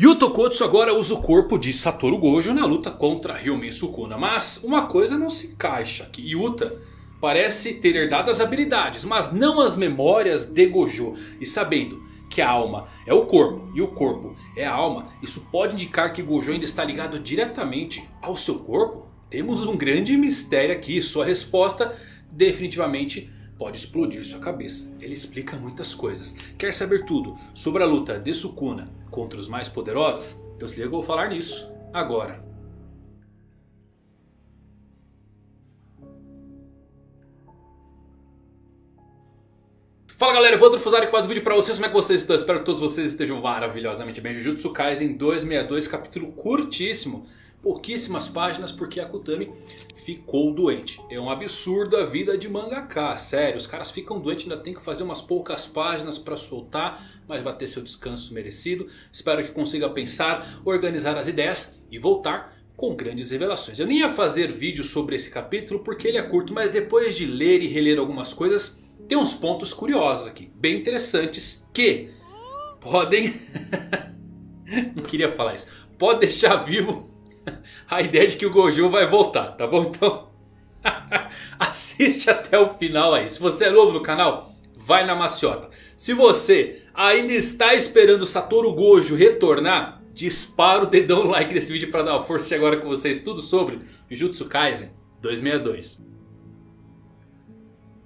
Yuta Kotsuki agora usa o corpo de Satoru Gojo na luta contra Ryomen Sukuna. Mas uma coisa não se encaixa aqui. Yuta parece ter herdado as habilidades, mas não as memórias de Gojo. E sabendo que a alma é o corpo e o corpo é a alma, isso pode indicar que Gojo ainda está ligado diretamente ao seu corpo? Temos um grande mistério aqui. Sua resposta definitivamente pode explodir sua cabeça. Ele explica muitas coisas. Quer saber tudo sobre a luta de Sukuna contra os mais poderosos? Então se liga, eu vou falar nisso agora. Fala galera, eu vou Andro Fuzari com mais um vídeo pra vocês. Como é que vocês estão? Espero que todos vocês estejam maravilhosamente bem. Jujutsu Kaisen 262, capítulo curtíssimo. Pouquíssimas páginas porque Akutami ficou doente. É um absurdo a vida de mangaká, sério. Os caras ficam doentes, ainda tem que fazer umas poucas páginas para soltar. Mas vai ter seu descanso merecido. Espero que consiga pensar, organizar as ideias e voltar com grandes revelações. Eu nem ia fazer vídeo sobre esse capítulo porque ele é curto. Mas depois de ler e reler algumas coisas, tem uns pontos curiosos aqui, bem interessantes, que podem... não queria falar isso. Pode deixar vivo a ideia de que o Gojo vai voltar, tá bom? Então assiste até o final aí. Se você é novo no canal, vai na maciota. Se você ainda está esperando o Satoru Gojo retornar, dispara o dedão no like nesse vídeo para dar uma força. E agora com vocês tudo sobre Jujutsu Kaisen 262.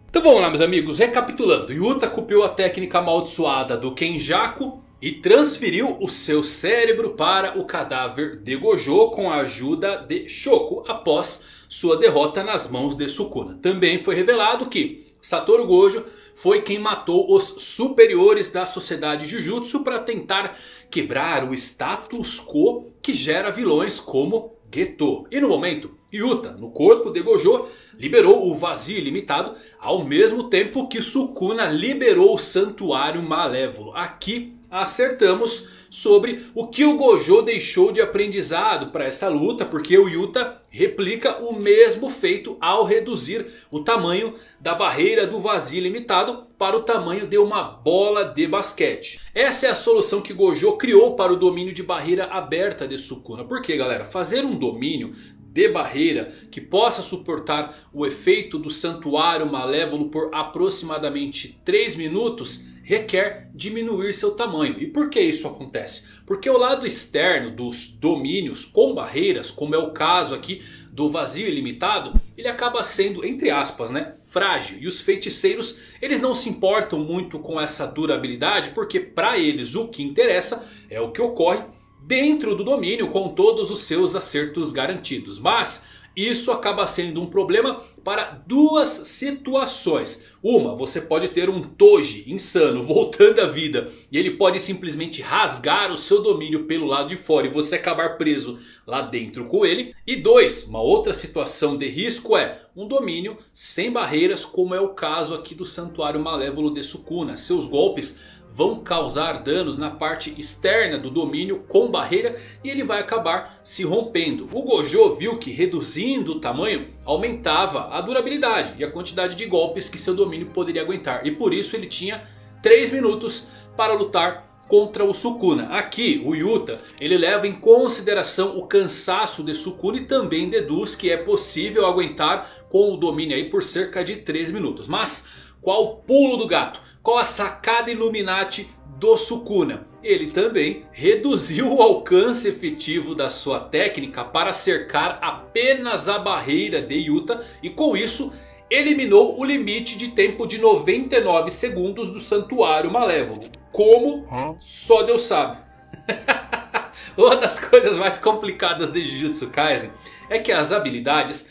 Então vamos lá meus amigos, recapitulando. Yuta copiou a técnica amaldiçoada do Kenjaku e transferiu o seu cérebro para o cadáver de Gojo com a ajuda de Shoko após sua derrota nas mãos de Sukuna. Também foi revelado que Satoru Gojo foi quem matou os superiores da sociedade Jujutsu para tentar quebrar o status quo que gera vilões como Geto. E no momento, Yuta, no corpo de Gojo, liberou o vazio ilimitado ao mesmo tempo que Sukuna liberou o santuário malévolo. Aqui acertamos sobre o que o Gojo deixou de aprendizado para essa luta, porque o Yuta replica o mesmo feito ao reduzir o tamanho da barreira do vazio ilimitado para o tamanho de uma bola de basquete. Essa é a solução que Gojo criou para o domínio de barreira aberta de Sukuna. Porque galera, fazer um domínio de barreira que possa suportar o efeito do santuário malévolo por aproximadamente 3 minutos... requer diminuir seu tamanho. E por que isso acontece? Porque o lado externo dos domínios com barreiras, como é o caso aqui do vazio ilimitado, ele acaba sendo, entre aspas, né, frágil. E os feiticeiros, eles não se importam muito com essa durabilidade, porque para eles o que interessa é o que ocorre dentro do domínio, com todos os seus acertos garantidos. Mas isso acaba sendo um problema para duas situações. Uma, você pode ter um Toji insano voltando à vida e ele pode simplesmente rasgar o seu domínio pelo lado de fora e você acabar preso lá dentro com ele. E dois, uma outra situação de risco é um domínio sem barreiras, como é o caso aqui do santuário malévolo de Sukuna. Seus golpes vão causar danos na parte externa do domínio com barreira e ele vai acabar se rompendo. O Gojo viu que reduzindo o tamanho aumentava a durabilidade e a quantidade de golpes que seu domínio poderia aguentar. E por isso ele tinha 3 minutos para lutar contra o Sukuna. Aqui o Yuta, ele leva em consideração o cansaço de Sukuna e também deduz que é possível aguentar com o domínio aí por cerca de 3 minutos. Mas qual o pulo do gato? Qual a sacada Illuminati do Sukuna? Ele também reduziu o alcance efetivo da sua técnica para cercar apenas a barreira de Yuta. E com isso eliminou o limite de tempo de 99 segundos do santuário malévolo. Como? Só Deus sabe. Uma das coisas mais complicadas de Jujutsu Kaisen é que as habilidades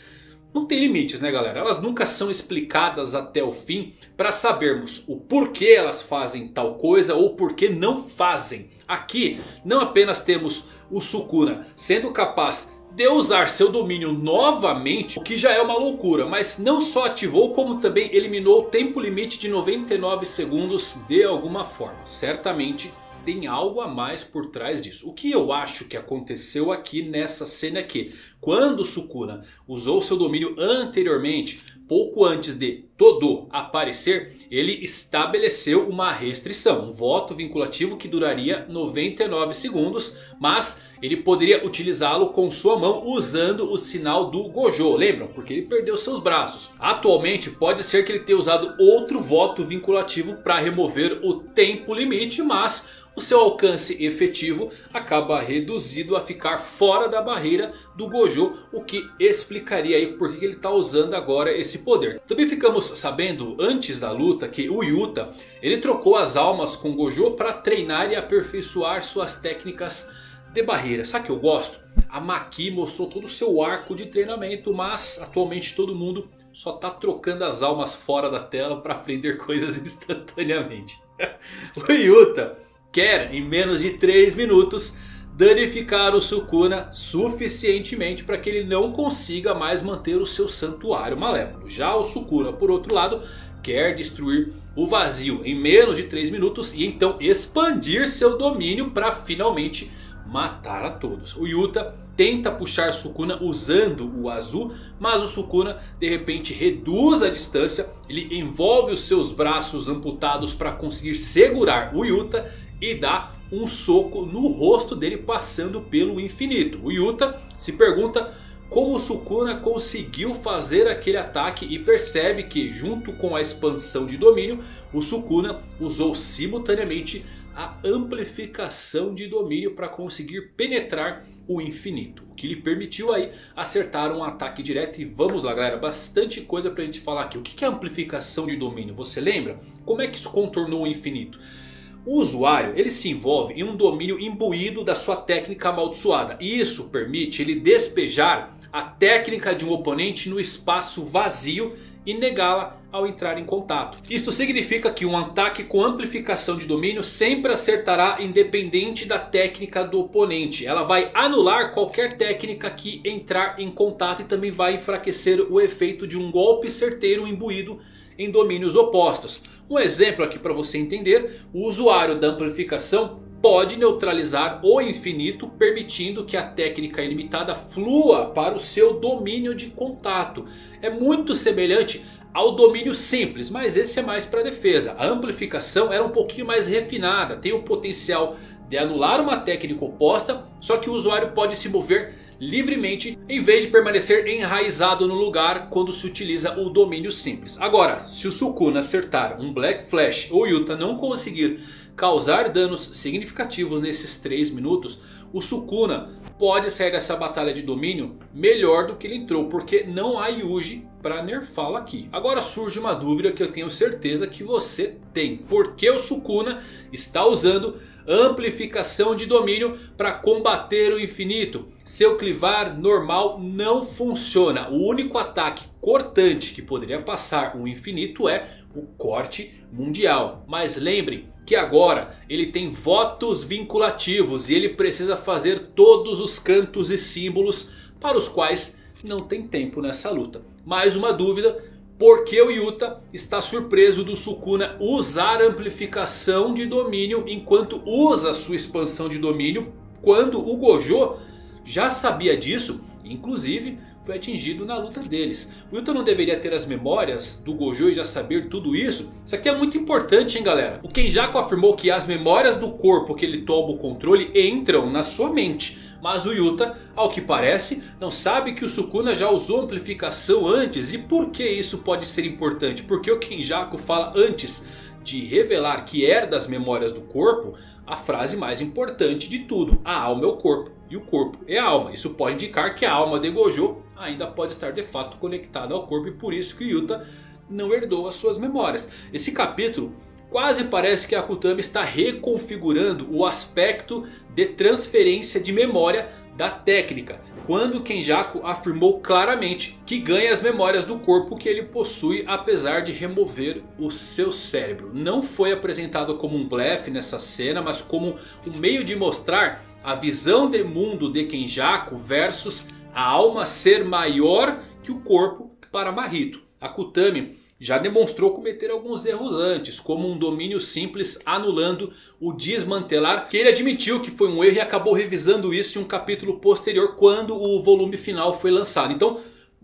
não tem limites, né galera? Elas nunca são explicadas até o fim para sabermos o porquê elas fazem tal coisa ou porquê não fazem. Aqui não apenas temos o Sukuna sendo capaz de usar seu domínio novamente, o que já é uma loucura, mas não só ativou como também eliminou o tempo limite de 99 segundos de alguma forma. Certamente tem algo a mais por trás disso. O que eu acho que aconteceu aqui nessa cena é que, quando Sukuna usou seu domínio anteriormente, pouco antes de Todo aparecer, ele estabeleceu uma restrição, um voto vinculativo que duraria 99 segundos, mas ele poderia utilizá-lo com sua mão usando o sinal do Gojo, lembram? Porque ele perdeu seus braços. Atualmente pode ser que ele tenha usado outro voto vinculativo para remover o tempo limite, mas o seu alcance efetivo acaba reduzido a ficar fora da barreira do Gojo, o que explicaria aí por que ele está usando agora esse poder. Também ficamos sabendo antes da luta que o Yuta, ele trocou as almas com o Gojo para treinar e aperfeiçoar suas técnicas de barreira. Sabe o que eu gosto? A Maki mostrou todo o seu arco de treinamento, mas atualmente todo mundo só tá trocando as almas fora da tela para aprender coisas instantaneamente. O Yuta quer, em menos de 3 minutos, danificar o Sukuna suficientemente para que ele não consiga mais manter o seu santuário malévolo. Já o Sukuna, por outro lado, quer destruir o vazio em menos de 3 minutos e então expandir seu domínio para finalmente matar a todos. O Yuta tenta puxar Sukuna usando o azul, mas o Sukuna de repente reduz a distância. Ele envolve os seus braços amputados para conseguir segurar o Yuta e dá um soco no rosto dele passando pelo infinito. O Yuta se pergunta como o Sukuna conseguiu fazer aquele ataque e percebe que, junto com a expansão de domínio, o Sukuna usou simultaneamente a amplificação de domínio para conseguir penetrar o infinito, o que lhe permitiu aí acertar um ataque direto. E vamos lá, galera, bastante coisa pra gente falar aqui. O que é amplificação de domínio? Você lembra? Como é que isso contornou o infinito? O usuário, ele se envolve em um domínio imbuído da sua técnica amaldiçoada. E isso permite ele despejar a técnica de um oponente no espaço vazio e negá-la ao entrar em contato. Isto significa que um ataque com amplificação de domínio sempre acertará independente da técnica do oponente. Ela vai anular qualquer técnica que entrar em contato e também vai enfraquecer o efeito de um golpe certeiro imbuído em domínios opostos. Um exemplo aqui para você entender: o usuário da amplificação pode neutralizar o infinito, permitindo que a técnica ilimitada flua para o seu domínio de contato. É muito semelhante ao domínio simples, mas esse é mais para defesa. A amplificação era um pouquinho mais refinada, tem o potencial de anular uma técnica oposta, só que o usuário pode se mover livremente em vez de permanecer enraizado no lugar quando se utiliza o domínio simples. Agora, se o Sukuna acertar um Black Flash ou Yuta não conseguir causar danos significativos nesses 3 minutos, o Sukuna pode sair dessa batalha de domínio melhor do que ele entrou, porque não há Yuji para nerfá-lo aqui. Agora surge uma dúvida que eu tenho certeza que você tem: por que o Sukuna está usando amplificação de domínio para combater o infinito? Seu clivar normal não funciona. O único ataque cortante que poderia passar o infinito é o corte mundial. Mas lembrem que agora ele tem votos vinculativos e ele precisa fazer todos os cantos e símbolos para os quais não tem tempo nessa luta. Mais uma dúvida: por que o Yuta está surpreso do Sukuna usar amplificação de domínio enquanto usa sua expansão de domínio, quando o Gojo já sabia disso, inclusive foi atingido na luta deles? O Yuta não deveria ter as memórias do Gojo e já saber tudo isso? Isso aqui é muito importante, hein, galera. O Kenjaku afirmou que as memórias do corpo que ele toma o controle entram na sua mente, mas o Yuta, ao que parece, não sabe que o Sukuna já usou amplificação antes. E por que isso pode ser importante? Porque o Kenjaku fala, antes de revelar que era das memórias do corpo, a frase mais importante de tudo: a alma é o corpo e o corpo é a alma. Isso pode indicar que a alma de Gojo ainda pode estar de fato conectada ao corpo, e por isso que o Yuta não herdou as suas memórias. Esse capítulo quase parece que a Akutami está reconfigurando o aspecto de transferência de memória da técnica, quando Kenjaku afirmou claramente que ganha as memórias do corpo que ele possui apesar de remover o seu cérebro. Não foi apresentado como um blefe nessa cena, mas como um meio de mostrar a visão de mundo de Kenjaku versus a alma ser maior que o corpo para Mahito. Akutami já demonstrou cometer alguns erros antes, como um domínio simples anulando o desmantelar, que ele admitiu que foi um erro e acabou revisando isso em um capítulo posterior quando o volume final foi lançado. Então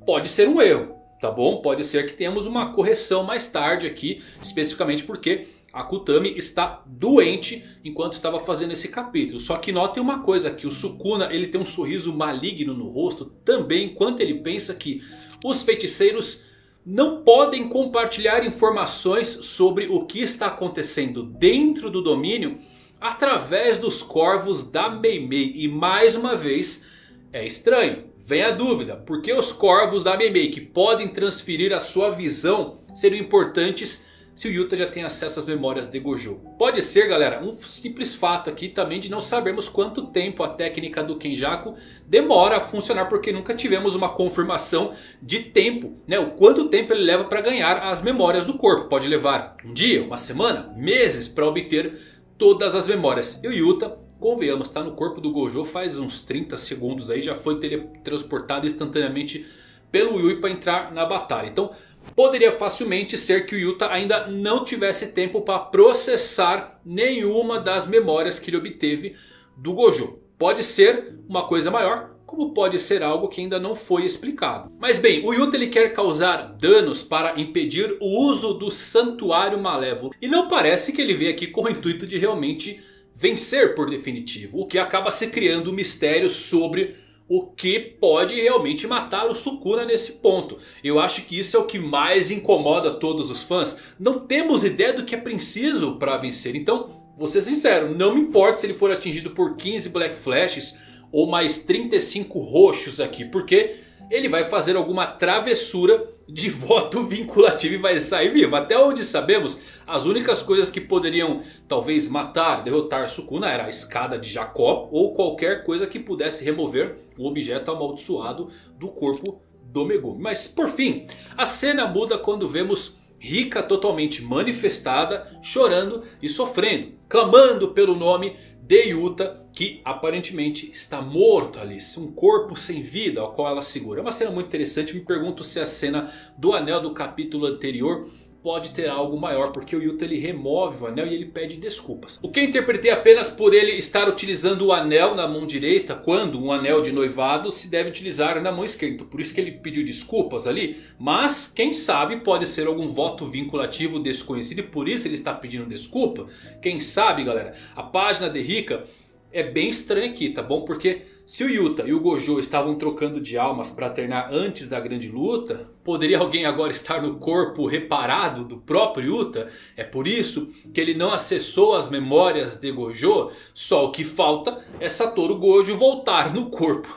pode ser um erro, tá bom? Pode ser que tenhamos uma correção mais tarde aqui, especificamente porque Akutami está doente enquanto estava fazendo esse capítulo. Só que notem uma coisa aqui, o Sukuna ele tem um sorriso maligno no rosto também enquanto ele pensa que os feiticeiros não podem compartilhar informações sobre o que está acontecendo dentro do domínio através dos corvos da Meimei. E mais uma vez é estranho, vem a dúvida, porque os corvos da Meimei que podem transferir a sua visão seriam importantes se o Yuta já tem acesso às memórias de Gojo? Pode ser, galera, um simples fato aqui também de não sabermos quanto tempo a técnica do Kenjaku demora a funcionar, porque nunca tivemos uma confirmação de tempo, né? O quanto tempo ele leva para ganhar as memórias do corpo. Pode levar um dia, uma semana, meses para obter todas as memórias. E o Yuta, convenhamos, está no corpo do Gojo faz uns 30 segundos aí, já foi teletransportado instantaneamente pelo Yui para entrar na batalha. Então poderia facilmente ser que o Yuta ainda não tivesse tempo para processar nenhuma das memórias que ele obteve do Gojo. Pode ser uma coisa maior, como pode ser algo que ainda não foi explicado. Mas bem, o Yuta ele quer causar danos para impedir o uso do santuário malévolo. E não parece que ele veio aqui com o intuito de realmente vencer por definitivo, o que acaba se criando um mistério sobre o que pode realmente matar o Sukuna nesse ponto. Eu acho que isso é o que mais incomoda todos os fãs. Não temos ideia do que é preciso para vencer. Então, vou ser sincero, não me importa se ele for atingido por 15 Black Flashes ou mais 35 roxos aqui, porque ele vai fazer alguma travessura de voto vinculativo e vai sair vivo. Até onde sabemos, as únicas coisas que poderiam talvez matar, derrotar Sukuna era a escada de Jacó ou qualquer coisa que pudesse remover o objeto amaldiçoado do corpo do Megumi. Mas por fim, a cena muda quando vemos Rika totalmente manifestada, chorando e sofrendo, clamando pelo nome de Yuta, que aparentemente está morto ali, um corpo sem vida ao qual ela segura. É uma cena muito interessante, me pergunto se a cena do anel do capítulo anterior pode ter algo maior, porque o Yuta ele remove o anel e ele pede desculpas, o que eu interpretei apenas por ele estar utilizando o anel na mão direita, quando um anel de noivado se deve utilizar na mão esquerda. Então, por isso que ele pediu desculpas ali, mas quem sabe pode ser algum voto vinculativo desconhecido e por isso ele está pedindo desculpa. Quem sabe, galera. A página de Rika é bem estranha aqui, tá bom? Porque se o Yuta e o Gojo estavam trocando de almas para alternar antes da grande luta, poderia alguém agora estar no corpo reparado do próprio Yuta? É por isso que ele não acessou as memórias de Gojo? Só o que falta é Satoru Gojo voltar no corpo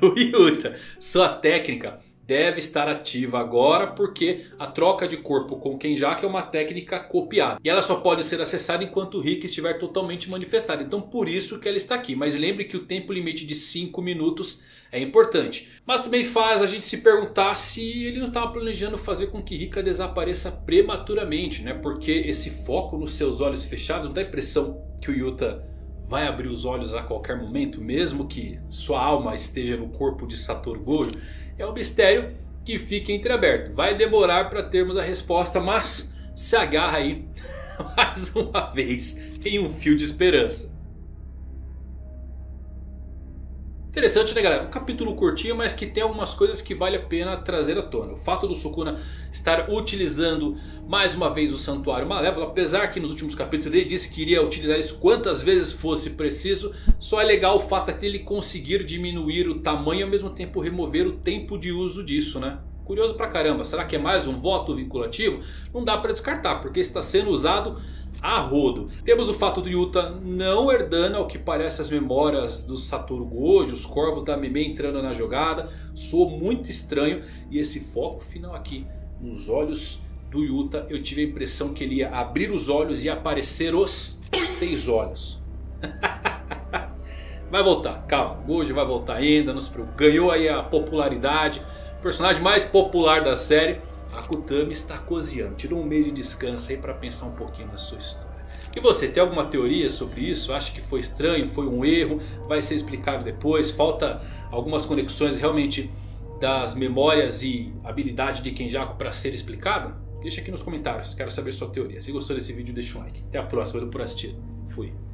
do Yuta. Sua técnica deve estar ativa agora, porque a troca de corpo com Kenjaku é uma técnica copiada. E ela só pode ser acessada enquanto o Rika estiver totalmente manifestado. Então por isso que ela está aqui. Mas lembre que o tempo limite de 5 minutos é importante. Mas também faz a gente se perguntar se ele não estava planejando fazer com que Rika desapareça prematuramente, né? Porque esse foco nos seus olhos fechados dá a impressão que o Yuta vai abrir os olhos a qualquer momento, mesmo que sua alma esteja no corpo de Satoru Gojo. É um mistério que fica entreaberto. Vai demorar para termos a resposta, mas se agarra aí mais uma vez em um fio de esperança. Interessante, né, galera? Um capítulo curtinho, mas que tem algumas coisas que vale a pena trazer à tona. O fato do Sukuna estar utilizando mais uma vez o santuário malévolo, apesar que nos últimos capítulos ele disse que iria utilizar isso quantas vezes fosse preciso, só é legal o fato de ele conseguir diminuir o tamanho e ao mesmo tempo remover o tempo de uso disso, né? Curioso pra caramba. Será que é mais um voto vinculativo? Não dá pra descartar, porque está sendo usado a rodo. Temos o fato do Yuta não herdando, ao que parece, as memórias do Satoru Gojo. Os corvos da Meimei entrando na jogada. Soou muito estranho. E esse foco final aqui nos olhos do Yuta, eu tive a impressão que ele ia abrir os olhos e aparecer os 6 olhos. Vai voltar, calma. Gojo vai voltar ainda, não se preocupe. Ganhou aí a popularidade. Personagem mais popular da série. Akutami está cozinhando, tirou um mês de descanso aí para pensar um pouquinho na sua história. E você, tem alguma teoria sobre isso? Acha que foi estranho, foi um erro, vai ser explicado depois? Falta algumas conexões realmente das memórias e habilidade de Kenjaku para ser explicada? Deixa aqui nos comentários, quero saber sua teoria. Se gostou desse vídeo, deixa um like. Até a próxima, valeu por assistir. Fui.